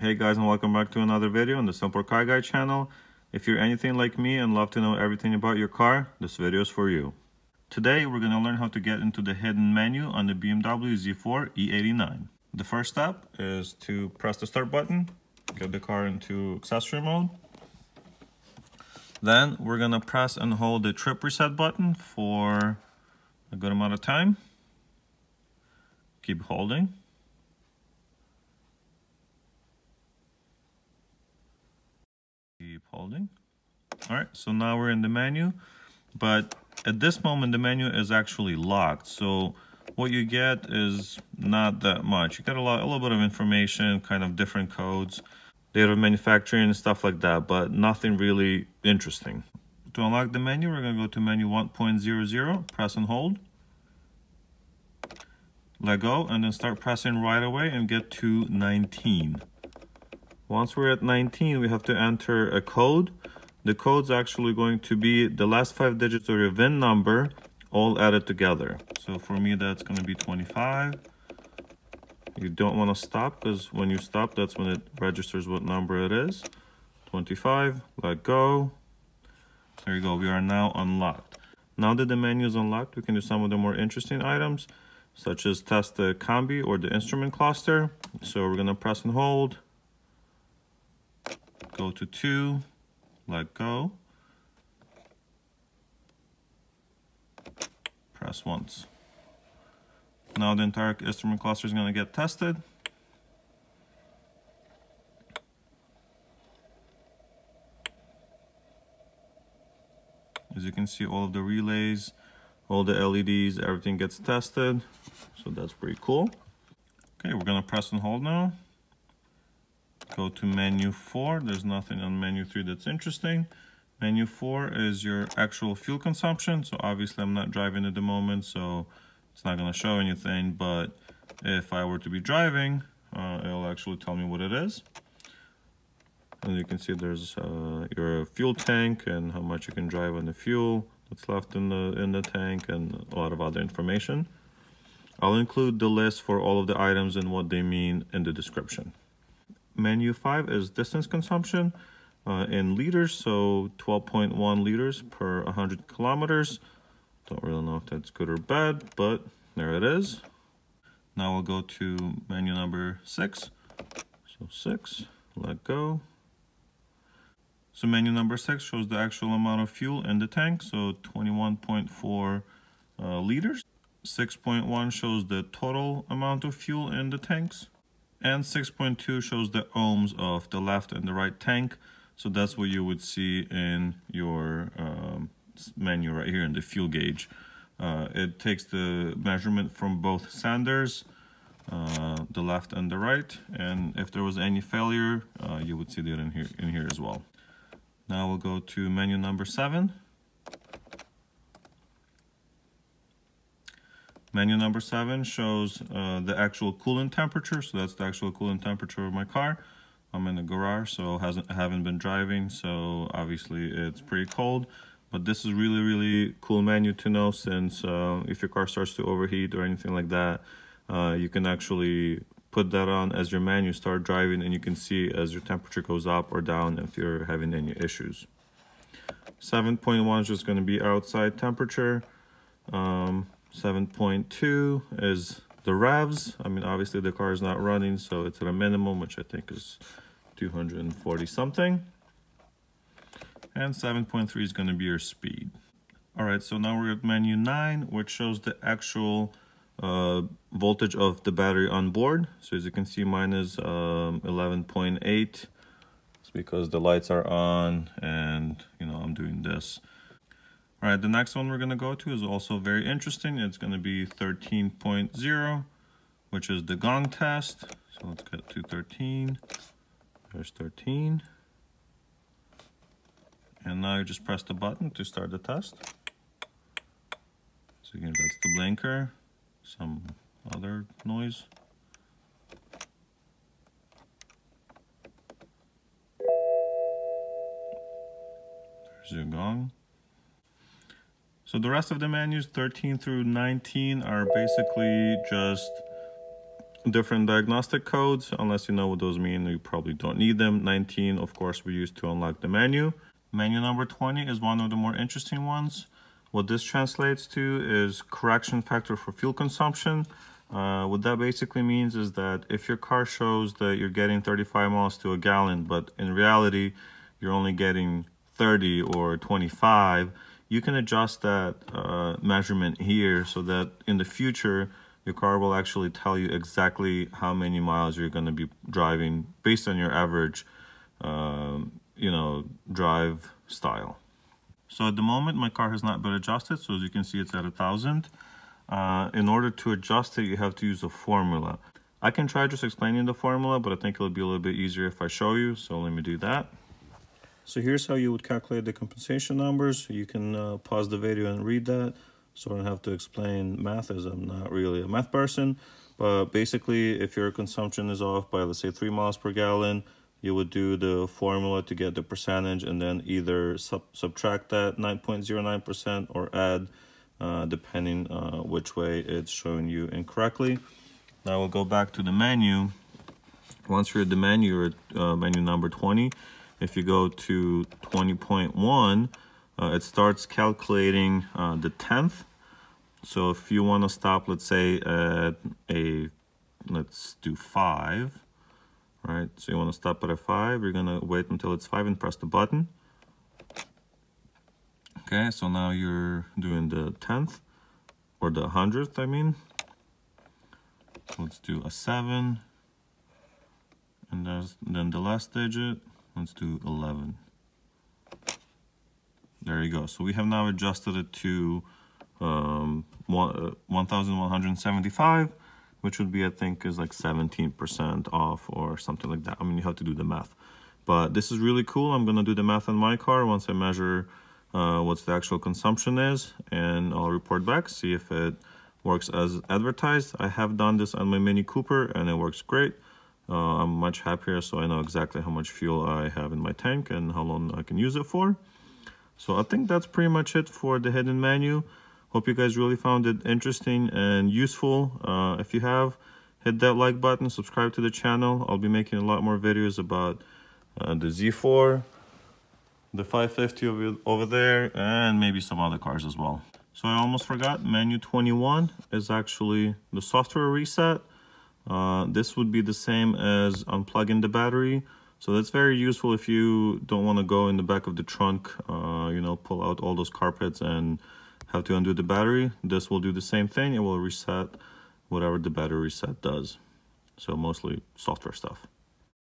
Hey guys, and welcome back to another video on the SimpleCarGuy channel. If you're anything like me and love to know everything about your car, this video is for you. Today we're going to learn how to get into the hidden menu on the BMW Z4 E89. The first step is to press the start button, get the car into accessory mode. Then we're going to press and hold the trip reset button for a good amount of time. Keep holding. All right, so now we're in the menu, but at this moment the menu is actually locked, so what you get is not that much. You get a little bit of information, kind of different codes, date of manufacturing and stuff like that, but nothing really interesting. To unlock the menu, we're going to go to menu 1.00, press and hold, let go, and then start pressing right away and get to 19. Once we're at 19, we have to enter a code. The code's actually going to be the last 5 digits of your VIN number all added together. So for me, that's going to be 25. You don't want to stop, because when you stop, that's when it registers what number it is. 25, let go. There you go, we are now unlocked. Now that the menu is unlocked, we can do some of the more interesting items, such as test the combi or the instrument cluster. So we're going to press and hold. Go to 2, let go, press once. Now the entire instrument cluster is going to get tested. As you can see, all of the relays, all the LEDs, everything gets tested. So that's pretty cool. Okay, we're going to press and hold now. Go to menu 4. There's nothing on menu 3 that's interesting. Menu 4 is your actual fuel consumption. So obviously I'm not driving at the moment, so it's not going to show anything. But if I were to be driving, it'll actually tell me what it is. And you can see there's your fuel tank and how much you can drive on the fuel that's left in the tank, and a lot of other information. I'll include the list for all of the items and what they mean in the description. Menu 5 is distance consumption in liters, so 12.1 liters per 100 kilometers. Don't really know if that's good or bad, but there it is. Now we'll go to menu number 6. So 6, let go. So menu number 6 shows the actual amount of fuel in the tank, so 21.4 liters. 6.1 shows the total amount of fuel in the tanks. And 6.2 shows the ohms of the left and the right tank. So that's what you would see in your menu right here in the fuel gauge. It takes the measurement from both senders, the left and the right. And if there was any failure, you would see that in here as well. Now we'll go to menu number 7. Menu number 7 shows the actual coolant temperature, so that's the actual coolant temperature of my car. I'm in the garage, so I haven't been driving, so obviously it's pretty cold. But this is really, really cool menu to know, since if your car starts to overheat or anything like that, you can actually put that on as your menu, start driving, and you can see as your temperature goes up or down if you're having any issues. 7.1 is just going to be outside temperature. 7.2 is the revs. I mean, obviously the car is not running, so it's at a minimum, which I think is 240 something. And 7.3 is going to be your speed. All right, so now we're at menu 9, which shows the actual voltage of the battery on board. So as you can see, mine is 11.8. It's because the lights are on and, you know, I'm doing this. All right, the next one we're going to go to is also very interesting. It's going to be 13.0, which is the gong test. So let's get to 13. There's 13. And now you just press the button to start the test. So again, that's the blinker, some other noise. There's your gong. So the rest of the menus, 13 through 19, are basically just different diagnostic codes. Unless you know what those mean, you probably don't need them. 19, of course, we use to unlock the menu. Menu number 20 is one of the more interesting ones. What this translates to is correction factor for fuel consumption. What that basically means is that if your car shows that you're getting 35 miles to a gallon, but in reality you're only getting 30 or 25, you can adjust that measurement here so that in the future your car will actually tell you exactly how many miles you're going to be driving based on your average drive style. So at the moment my car has not been adjusted, so as you can see it's at 1,000. In order to adjust it, you have to use a formula. I can try just explaining the formula, but I think it'll be a little bit easier if I show you, so let me do that. So here's how you would calculate the compensation numbers. You can pause the video and read that, so I don't have to explain math, as I'm not really a math person. But basically, if your consumption is off by, let's say, 3 miles per gallon, you would do the formula to get the percentage, and then either subtract that 9.09% or add, depending which way it's showing you incorrectly. Now we'll go back to the menu. Once you're at the menu, you're at menu number 20. If you go to 20.1, it starts calculating the 10th. So if you want to stop, let's say, at let's do 5, right? So you want to stop at a 5, you're going to wait until it's 5 and press the button. Okay, so now you're doing the 10th, or the 100th, I mean. Let's do a 7, and then the last digit, let's do 11. There you go. So we have now adjusted it to 1,175, which would be, I think, is like 17% off or something like that. I mean, you have to do the math. But this is really cool. I'm going to do the math on my car once I measure what the actual consumption is, and I'll report back, see if it works as advertised. I have done this on my Mini Cooper and it works great. I'm much happier, so I know exactly how much fuel I have in my tank and how long I can use it for. So I think that's pretty much it for the hidden menu. Hope you guys really found it interesting and useful. If you have, hit that like button, subscribe to the channel. I'll be making a lot more videos about the Z4, the 550 over there, and maybe some other cars as well. So I almost forgot, menu 21 is actually the software reset. This would be the same as unplugging the battery. So that's very useful if you don't want to go in the back of the trunk, pull out all those carpets and have to undo the battery. This will do the same thing. It will reset whatever the battery reset does. So mostly software stuff.